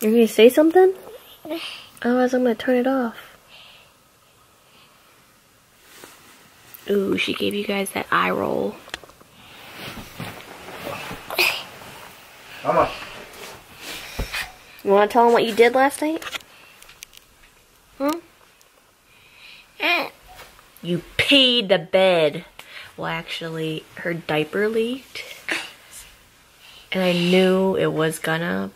You're going to say something? Otherwise I'm going to turn it off. Ooh, she gave you guys that eye roll. Mama. You want to tell them what you did last night? Hmm? You peed the bed. Well, actually, her diaper leaked. And I knew it was gonna,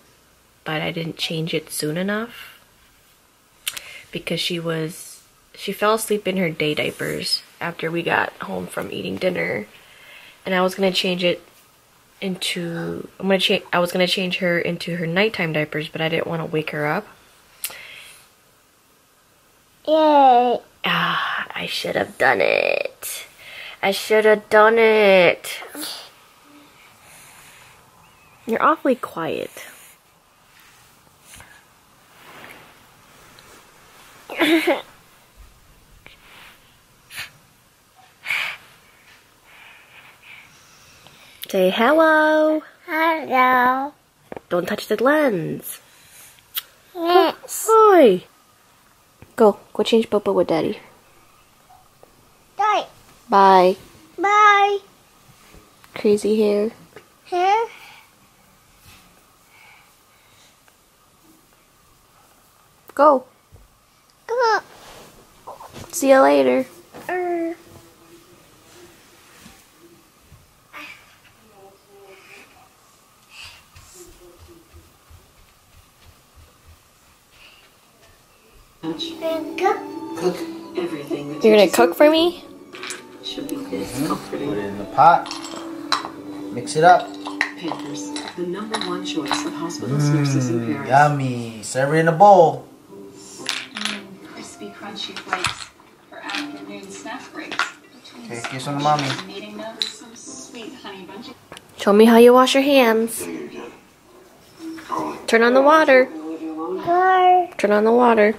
but I didn't change it soon enough. Because she fell asleep in her day diapers after we got home from eating dinner. And I was gonna change it into, I was gonna change her into her nighttime diapers, but I didn't want to wake her up. Yay. Ah, I should have done it. I should have done it. You're awfully quiet. Say hello. Hello. Don't touch the lens. Yes. Hi. Go change Bobo with Daddy. Bye. Bye. Bye. Crazy hair. Hair? Go. Go. See you later. Cook everything. You're gonna cook for me? Should be comforting. Put it in the pot. Mix it up. Pampers, the #1 choice of hospitals, nurses, and parents. Yummy. Serve it in a bowl. Crispy, crunchy flakes for afternoon snack breaks. Take this on the mommy. Meeting notes, some sweet honey bunches. Show me how you wash your hands. Turn on the water. Hi. Turn on the water.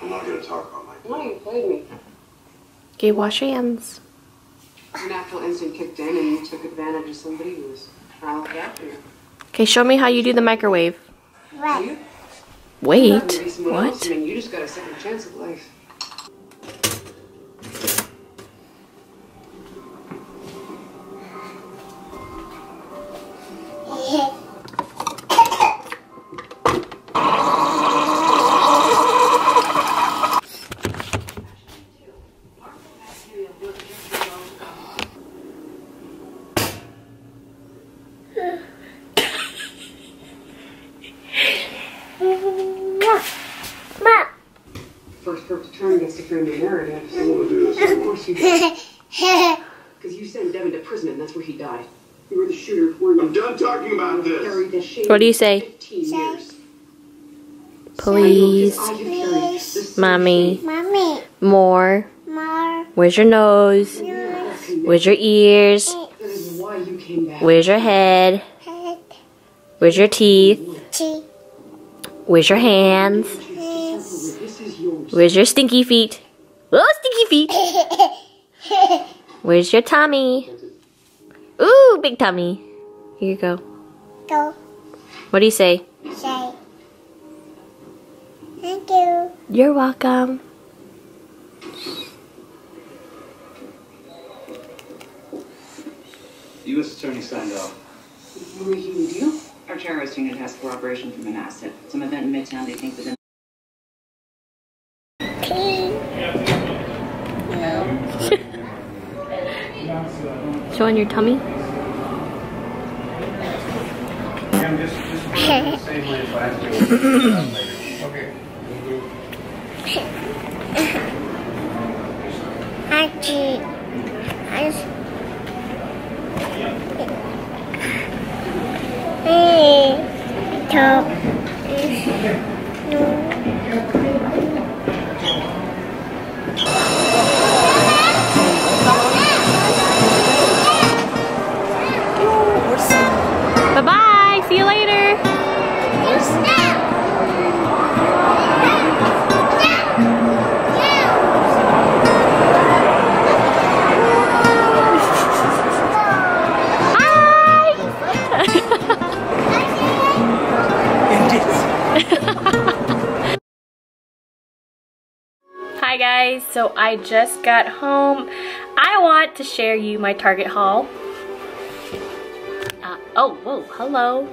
I'm not going to talk about my dad. No, you played me. Okay, wash your hands. Your natural instinct kicked in and you took advantage of somebody who was trying to look after you. Okay, show me how you do the microwave. What? Wait, what? I mean, you just got a second chance at life. Because you sent Devin to prison and that's where he died. You were the shooter. I'm done talking about this. What do you say? Please. Please. Mommy. Mommy. More. More. Where's your nose? Nose. Where's your ears? Where's your head? Head. Where's your teeth? Teeth. Where's your hands? Hands. Where's your stinky feet? Oh, stinky feet. Where's your tummy? Ooh, big tummy. Here you go. Go. What do you say? Say. Thank you. You're welcome. The U.S. attorney signed off. We're making a deal? Our terrorist unit has cooperation from an asset. Some event in Midtown they think within. Show on your tummy. guys, so I just got home. I want to share you my Target haul. Oh, whoa, hello.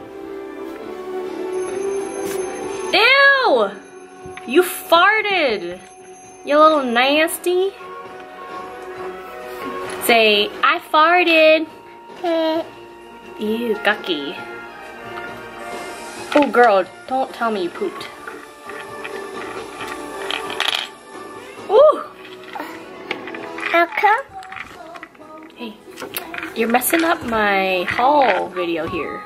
Ew! You farted, you little nasty. Say, I farted. Ew, gucky. Oh girl, don't tell me you pooped. Ooh! Okay. Hey, you're messing up my haul video here.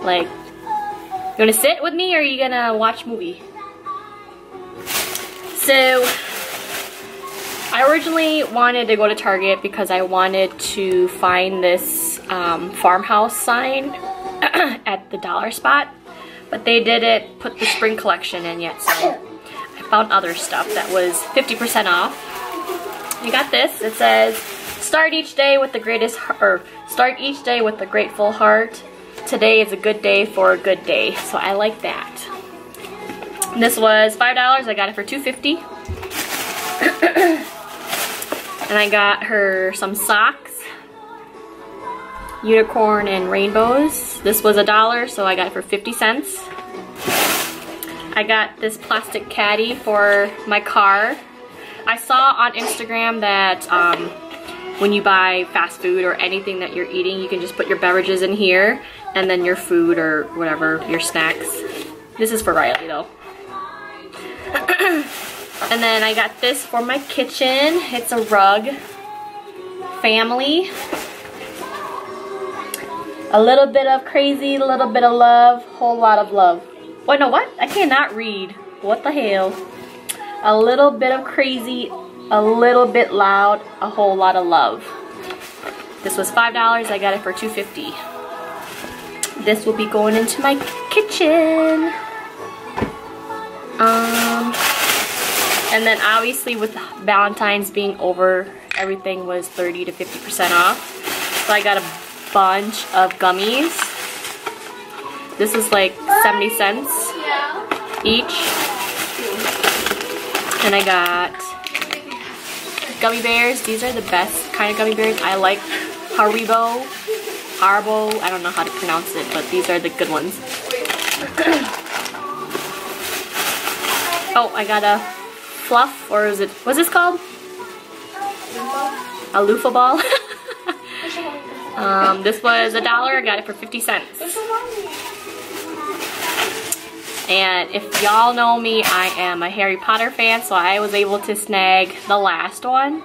Like, you wanna sit with me or are you gonna watch a movie? So, I originally wanted to go to Target because I wanted to find this farmhouse sign at the dollar spot, but they didn't put the spring collection in yet, so I found other stuff that was 50% off. I got this. It says, start each day with a grateful heart. Today is a good day for a good day, so I like that. This was $5. I got it for $2.50. And I got her some socks, unicorn and rainbows. This was $1, so I got it for 50 cents. I got this plastic caddy for my car. I saw on Instagram that when you buy fast food or anything that you're eating, you can just put your beverages in here and then your food or whatever, your snacks. This is for Riley though. And then I got this for my kitchen. It's a rug. Family. A little bit of crazy, a little bit of love, whole lot of love. Wait, no, what? I cannot read. What the hell? A little bit of crazy, a little bit loud, a whole lot of love. This was $5. I got it for $2.50. This will be going into my kitchen. And then obviously with Valentine's being over, everything was 30 to 50% off. So I got a bunch of gummies. This is like 70 cents each. And I got gummy bears. These are the best kind of gummy bears. I like Haribo. Haribo. I don't know how to pronounce it, but these are the good ones. Oh, I got a fluff, or is it, what's this called? A loofah ball. This was $1. I got it for 50 cents. And if y'all know me, I am a Harry Potter fan, so I was able to snag the last one.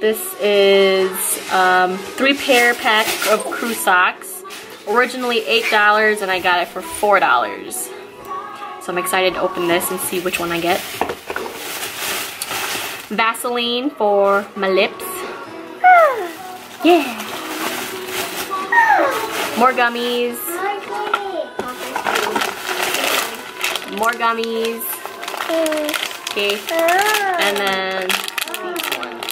This is 3-pair pack of crew socks. Originally $8, and I got it for $4. So I'm excited to open this and see which one I get. Vaseline for my lips. Yeah. More gummies. More gummies. Okay. And then these ones.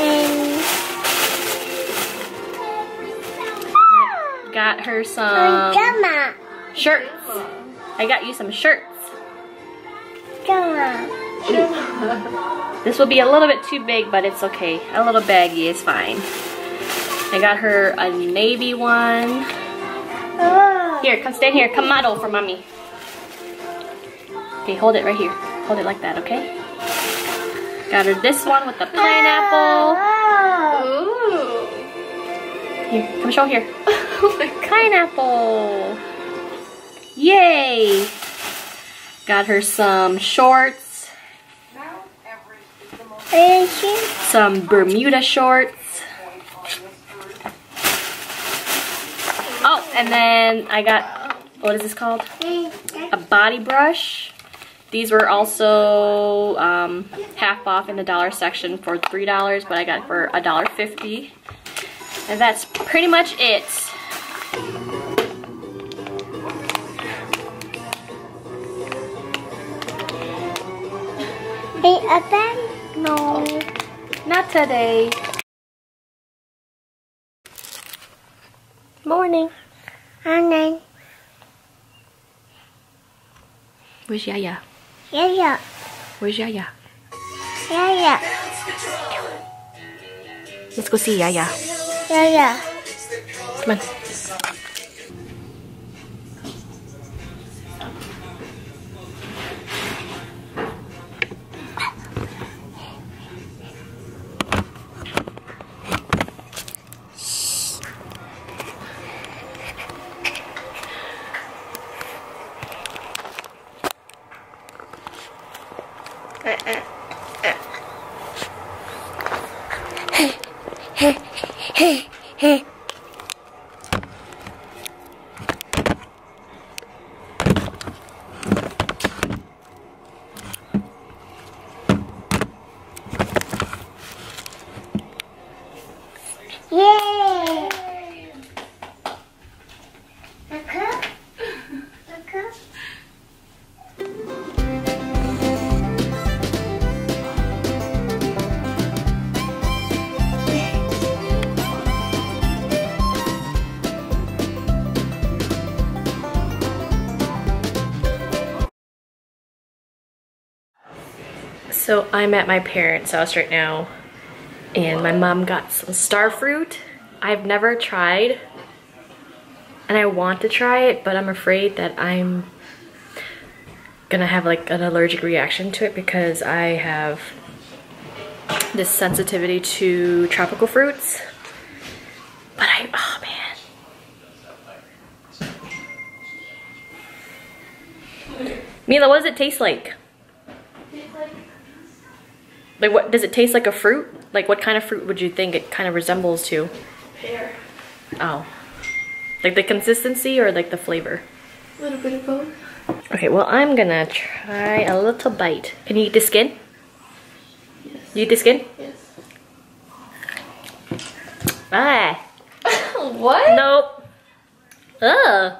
And got her some shirts. I got you some shirts. This will be a little bit too big, but it's okay. A little baggy is fine. I got her a navy one. Here, come stand here. Come model for mommy. Okay, hold it right here. Hold it like that, okay? Got her this one with the pineapple. Ooh. Here, come show here. Oh my God. Pineapple. Yay! Got her some shorts, some Bermuda shorts. Oh, and then I got, what is this called? A body brush. These were also half off in the dollar section for $3, but I got it for $1.50. And that's pretty much it. No, not today. Morning. Morning. Where's Yaya? Yaya. Where's Yaya? Yaya. Let's go see Yaya. Yaya. Come on. Hey. Yay! So I'm at my parents' house right now, and my mom got some star fruit. I've never tried, and I want to try it, but I'm afraid that I'm gonna have like an allergic reaction to it because I have this sensitivity to tropical fruits. But oh man. Mila, what does it taste like? Like, what does it taste like? A fruit? Like, what kind of fruit would you think it kind of resembles to? Pear. Oh, like the consistency or like the flavor? A little bit of both. Okay, well, I'm gonna try a little bite. Can you eat the skin? Yes. You eat the skin? Yes. Ah. What? Nope. Ugh.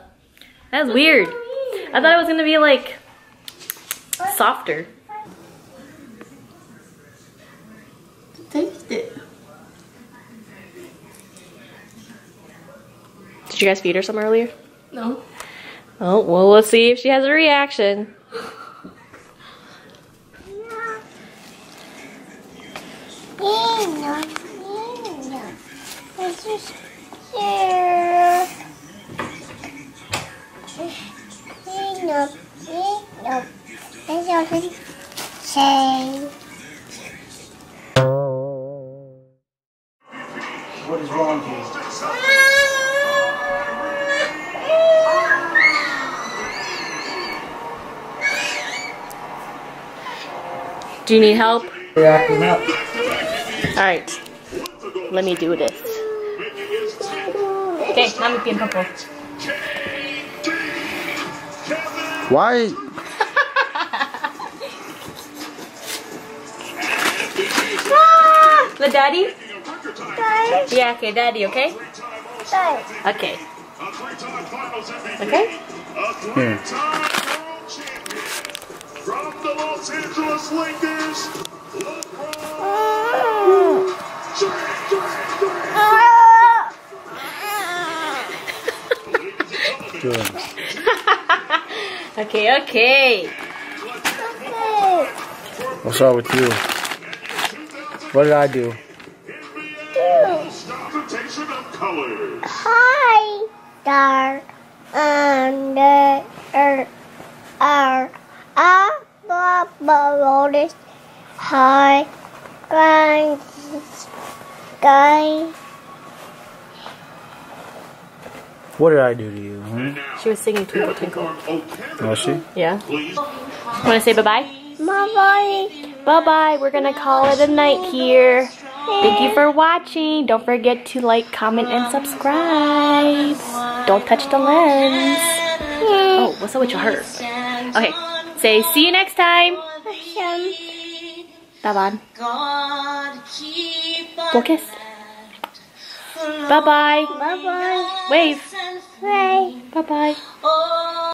That's weird. I thought it was gonna be like softer. Taste it. Did you guys feed her some earlier? No. Oh, well, we'll see if she has a reaction. What is wrong here? Do you need help? You're acting up. Alright. Let me do this. Okay, mommy being purple. Why? The daddy? Yeah, okay, daddy, okay? Okay. Okay? Here. From the Los Angeles Lakers, Okay. What's up with you? What did I do? Hi, Dar, and hi, guy. What did I do to you? Hmm? She was singing Twinkle Twinkle. Was she? Yeah. Want to say bye bye? Bye bye. Bye bye. We're gonna call it a night here. Thank you for watching. Don't forget to like, comment, and subscribe. Don't touch the lens. Oh, what's up with your hair? Okay, say see you next time. Bye-bye. Go kiss. Bye-bye. Bye-bye. Wave. Bye. Bye-bye.